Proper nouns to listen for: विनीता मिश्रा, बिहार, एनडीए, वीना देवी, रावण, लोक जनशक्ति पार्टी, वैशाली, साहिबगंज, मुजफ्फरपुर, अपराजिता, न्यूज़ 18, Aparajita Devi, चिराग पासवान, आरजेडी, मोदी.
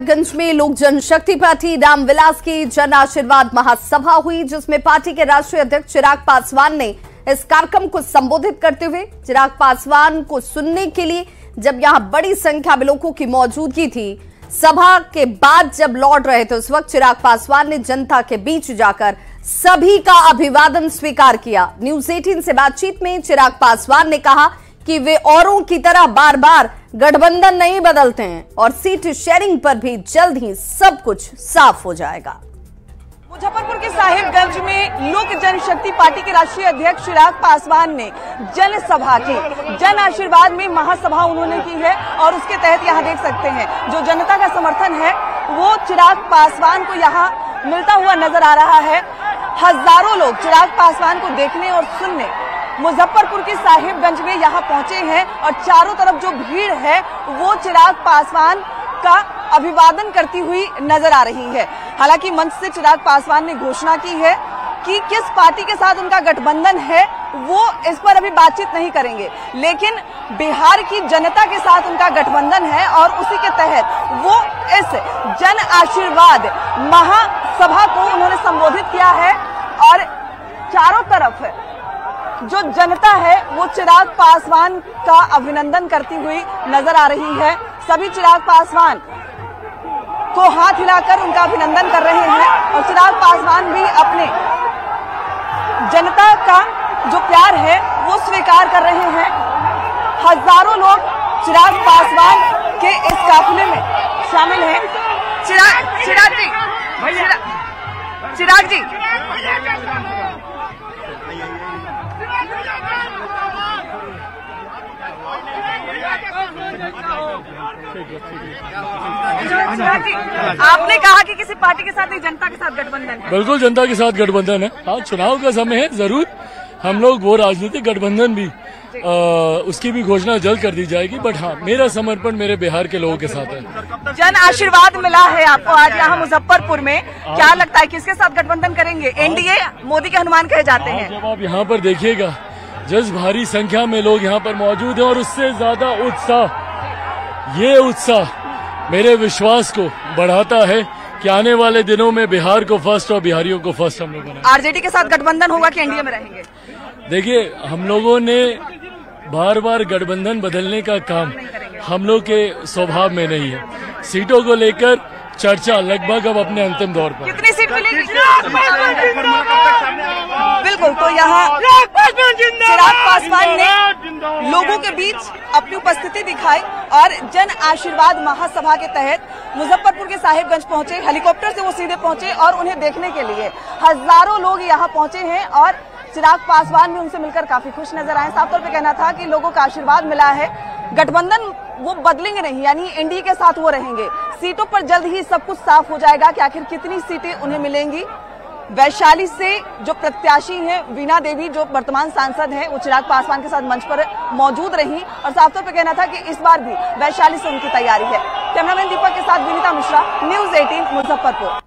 साहिबगंज में लोक जनशक्ति पार्टी रामविलास की जन आशीर्वाद महासभा हुई, जिसमें पार्टी के राष्ट्रीय अध्यक्ष चिराग पासवान ने इस कार्यक्रम को संबोधित करते हुए चिराग पासवान को सुनने के लिए जब यहां बड़ी संख्या में लोगों की मौजूदगी थी, सभा के बाद जब लौट रहे थे उस वक्त चिराग पासवान ने जनता के बीच जाकर सभी का अभिवादन स्वीकार किया। न्यूज़ 18 से बातचीत में चिराग पासवान ने कहा कि वे औरों की तरह बार बार गठबंधन नहीं बदलते हैं और सीट शेयरिंग पर भी जल्द ही सब कुछ साफ हो जाएगा। मुजफ्फरपुर के साहिबगंज में लोक जनशक्ति पार्टी के राष्ट्रीय अध्यक्ष चिराग पासवान ने जनसभा की, जन आशीर्वाद में महासभा उन्होंने की है और उसके तहत यहाँ देख सकते हैं जो जनता का समर्थन है वो चिराग पासवान को यहाँ मिलता हुआ नजर आ रहा है। हजारों लोग चिराग पासवान को देखने और सुनने मुजफ्फरपुर के साहिबगंज में यहाँ पहुंचे हैं और चारों तरफ जो भीड़ है वो चिराग पासवान का अभिवादन करती हुई नजर आ रही है। हालांकि मंच से चिराग पासवान ने घोषणा की है कि किस पार्टी के साथ उनका गठबंधन है वो इस पर अभी बातचीत नहीं करेंगे, लेकिन बिहार की जनता के साथ उनका गठबंधन है और उसी के तहत वो इस जन आशीर्वाद महासभा को उन्होंने संबोधित किया है और चारों तरफ जो जनता है वो चिराग पासवान का अभिनंदन करती हुई नजर आ रही है। सभी चिराग पासवान को हाथ हिलाकर उनका अभिनंदन कर रहे हैं और चिराग पासवान भी अपने जनता का जो प्यार है वो स्वीकार कर रहे हैं। हजारों लोग चिराग पासवान के इस काफिले में शामिल हैं। चिराग जी आपने कहा कि किसी पार्टी के साथ नहीं, जनता के साथ गठबंधन है। बिल्कुल जनता के साथ गठबंधन है। हाँ, चुनाव का समय है, जरूर हम लोग वो राजनीतिक गठबंधन भी उसकी भी घोषणा जल्द कर दी जाएगी, बट हाँ मेरा समर्पण मेरे बिहार के लोगों के साथ है। जन आशीर्वाद मिला है आपको आज यहाँ मुजफ्फरपुर में, क्या लगता है किसके साथ गठबंधन करेंगे? एनडीए मोदी के हनुमान कहे जाते हैं। जब आप यहाँ पर देखिएगा जिस भारी संख्या में लोग यहाँ पर मौजूद हैं और उससे ज्यादा उत्साह, ये उत्साह मेरे विश्वास को बढ़ाता है कि आने वाले दिनों में बिहार को फर्स्ट और बिहारियों को फर्स्ट हम लोगों ने। आरजेडी के साथ गठबंधन होगा कि एनडीए में रहेंगे? देखिए, हम लोगों ने बार बार गठबंधन बदलने का काम हम लोग के स्वभाव में नहीं है। सीटों को लेकर चर्चा लगभग अब अपने अंतिम दौर पर। कितनी सीट मिलेगी? बिल्कुल, तो यहाँ चिराग पासवान ने लोगों के बीच अपनी उपस्थिति दिखाई और जन आशीर्वाद महासभा के तहत मुजफ्फरपुर के साहिबगंज पहुंचे। हेलीकॉप्टर से वो सीधे पहुंचे और उन्हें देखने के लिए हजारों लोग यहाँ पहुंचे हैं और चिराग पासवान भी उनसे मिलकर काफी खुश नजर आए। साफ तौर पर कहना था कि लोगों का आशीर्वाद मिला है, गठबंधन वो बदलेंगे नहीं, यानी एनडीए के साथ वो रहेंगे। सीटों पर जल्द ही सब कुछ साफ हो जाएगा कि आखिर कितनी सीटें उन्हें मिलेंगी। वैशाली से जो प्रत्याशी हैं वीना देवी, जो वर्तमान सांसद हैं, वो चिराग पासवान के साथ मंच पर मौजूद रही और साफ तौर पर कहना था कि इस बार भी वैशाली से उनकी तैयारी है। कैमरामैन दीपक के साथ विनीता मिश्रा, न्यूज़ 18 मुजफ्फरपुर।